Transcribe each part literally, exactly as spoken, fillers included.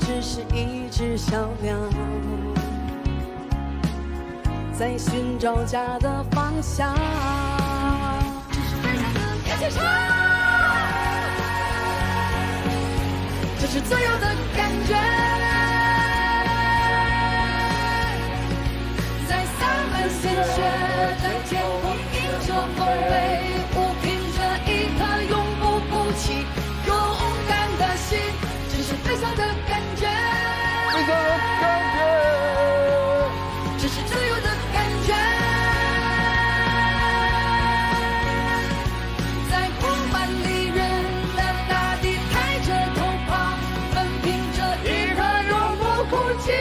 只是一只小鸟，在寻找家的方向。别去唱，这是自由的感觉，在洒满鲜血的天空，迎着风飞舞，凭着一颗永不哭泣、勇敢的心，这是飞翔的感觉，飞翔的感觉，这是自由的感觉，在不满离人的大地，抬着头跑，们凭着一颗永不哭泣。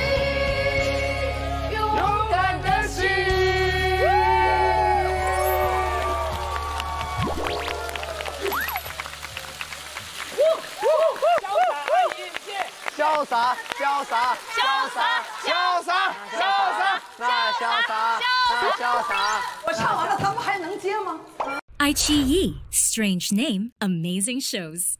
潇洒，潇洒，潇洒，潇洒，潇洒，那潇洒，那潇洒。我唱完了，他们还能接吗？I G E Strange Name Amazing Shows。